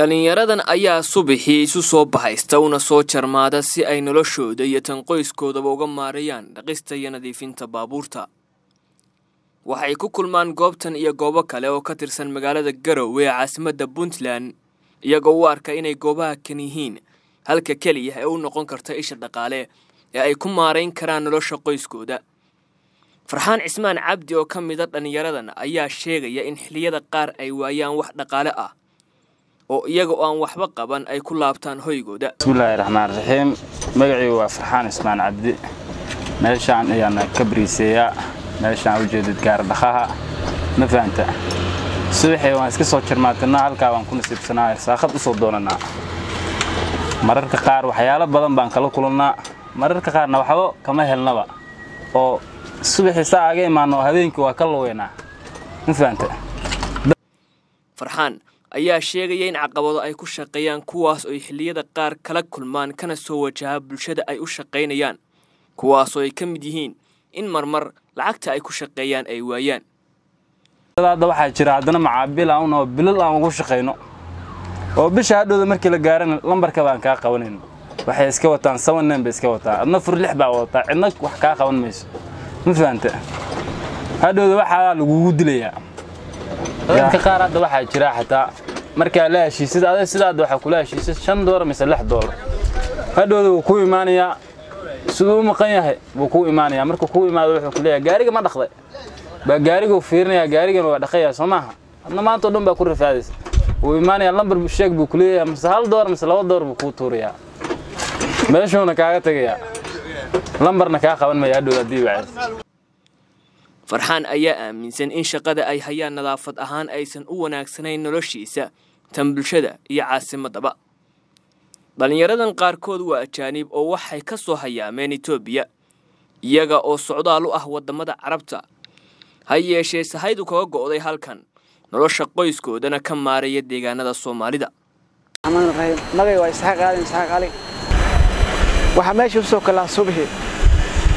dhalinyaradan ayaa subixii isu soo baxaysta una soo jarmaada si ay noloshooda iyo tan qoyskoodaba uga maarayaan dhaqista iyo nadiifinta baabuurta. Waxay ku kulmaan goobtan iyo goobo kale oo ka tirsan magaalada Garowe ee caasimadda Puntland iyagoo u arka inay goobaha kan yihiin halka keliya ee u noqon karta isha dhaqaale ee ay ku maarayn karaan nolosha qoyskooda. Farxaan Cismaan Cabdi oo ka mid ah dhalinyaradan ayaa sheegaya in xilliyada qaar ay waayaan wax dhaqaale ah oo iyagoo aan waxba qaban ay ku laabtaan hoygooda. Bismillaahi Rahmaani Rahiim. Magacaygu waa Farxaan Cismaan Cabdi. Meeshaan ayaan ka bariiseeyaa. meeshaan u jeedid gaar dhaxaha ma faanta suuxay waan iska soo jirmaatana halka waan ku nisibsanaa saaqad u soo doonana mararka qaar waxyaalo badan baan kala kulanaa mararka qaarna waxba kama helnaba oo suuxay saaga imaano habeenkii waa kala weena ma faanta Farxaan ayaa sheegay in caqabado ay ku shaqeeyaan kuwaas oo xilliyada qaar kala kulmaan kana soo wajaha bulshada ay u shaqeynayaan kuwaas oo ay kamid yihiin in marmar lacagta ay ku shaqeeyaan ay waayaan dadada waxa jira hadana macaabil aan oo bilal aan ugu shaqeyno oo bisha hadooda markii la gaaran lambarka baan ka qabanayno waxay iska wataan 7 number iska wataa adna fur 6 baa wataa cidna wax ka qaban mayso ma faanta hadooda waxa lagu dilaya dadka qaar hadda waxa jira xataa marka la heshiisad aday sidaad waxa kula heshiisad 5 doolar mise 6 doolar hadooda ku iimaanaya سووا مقياه بكو إيمان يا مركو كو إيمان يروح كلية جاريج ما دخله بجاريج وفيرنا يا جاريج إنه دخيا سماها أنا ما أنتو دم بكرر في هذا وإيمان يا لمبر بشيك بكلية مسهل دور مسلوات دور بكو توريا بلاش هو نكاعة يا لمبر نكاعة قبل ما يدور الديو عاد فرحان أيام من سن إن شقد أي حياة نظافة أهان أي سن أوناك سنين نلشيسة تنبل شدة يعاسم الضباء dhalinyaradan qaarkood waa ajaanib oo waxay ka soo hayaameen Itoobiya iyaga oo socdaal u ah wadamada Carabta hay yeeshee sahaydu kaga go'day halkan nolosha qoyskoodana ka maaraya deegaanada Soomaalida magacaygu waa Isxaaq Ali waxa meesha soo kala subaxii